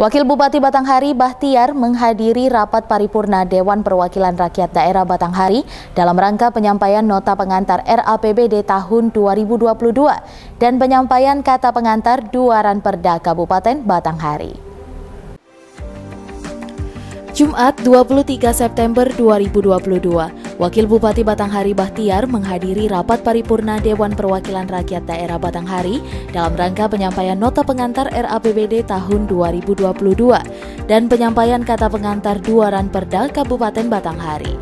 Wakil Bupati Batanghari Bahtiar menghadiri rapat paripurna Dewan Perwakilan Rakyat Daerah Batanghari dalam rangka penyampaian nota pengantar RAPBD tahun 2022 dan penyampaian kata pengantar Duaran Perda Kabupaten Batanghari. Jumat 23 September 2022. Wakil Bupati Batanghari Bahtiar menghadiri rapat paripurna Dewan Perwakilan Rakyat Daerah Batanghari dalam rangka penyampaian nota pengantar RAPBD tahun 2022 dan penyampaian kata pengantar Duaran Perda Kabupaten Batanghari.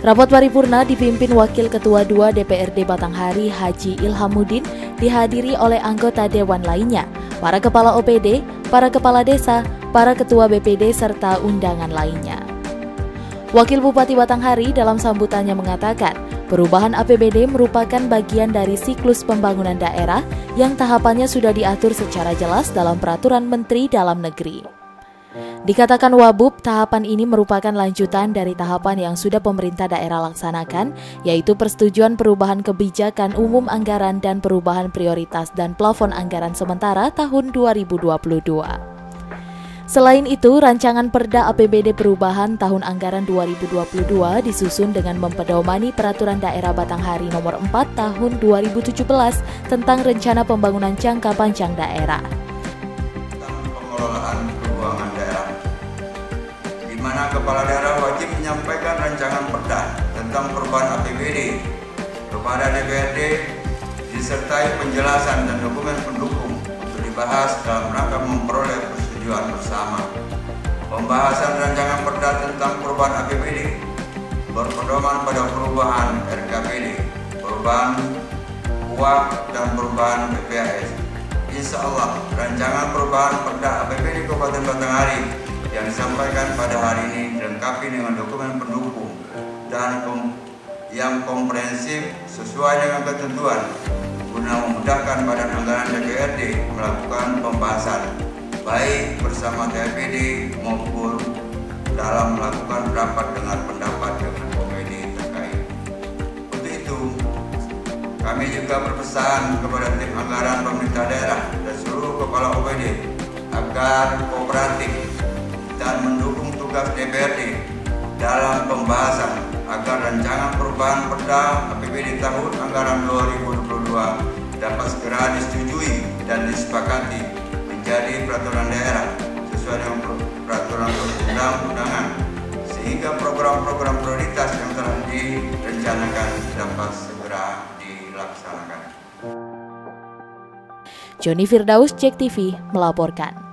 Rapat paripurna dipimpin Wakil Ketua II DPRD Batanghari Haji Ilhamuddin dihadiri oleh anggota dewan lainnya, para kepala OPD, para kepala desa, para ketua BPD serta undangan lainnya. Wakil Bupati Batanghari dalam sambutannya mengatakan, perubahan APBD merupakan bagian dari siklus pembangunan daerah yang tahapannya sudah diatur secara jelas dalam Peraturan Menteri Dalam Negeri. Dikatakan WABUP, tahapan ini merupakan lanjutan dari tahapan yang sudah pemerintah daerah laksanakan, yaitu persetujuan perubahan kebijakan umum anggaran dan perubahan prioritas dan plafon anggaran sementara tahun 2022. Selain itu, rancangan Perda APBD Perubahan Tahun Anggaran 2022 disusun dengan mempedomani Peraturan Daerah Batanghari Nomor 4 Tahun 2017 tentang Rencana Pembangunan Jangka Panjang Daerah. Tentang pengelolaan keuangan daerah, di mana kepala daerah wajib menyampaikan rancangan perda tentang perubahan APBD kepada DPRD disertai penjelasan dan dokumen pendukung untuk dibahas dalam rangka memperoleh bersama. Pembahasan rancangan perda tentang perubahan APBD berpedoman pada perubahan RKPD, perubahan UAK dan perubahan PPAS. Insya Allah, rancangan perubahan perda APBD Kabupaten Batanghari yang disampaikan pada hari ini dilengkapi dengan dokumen pendukung dan yang komprehensif sesuai dengan ketentuan guna memudahkan Badan Anggaran DPRD melakukan pembahasan baik bersama DPD maupun dalam melakukan rapat dengar pendapat dengan OPD terkait. Untuk itu, kami juga berpesan kepada tim anggaran pemerintah daerah dan seluruh kepala OPD agar kooperatif dan mendukung tugas DPRD dalam pembahasan agar rancangan perubahan perda APBD tahun anggaran 2022 dapat segera disetujui dan disepakati dari peraturan daerah sesuai dengan peraturan perundang-undangan sehingga program-program prioritas yang telah direncanakan dapat segera dilaksanakan. Joni Firdaus, JEK TV melaporkan.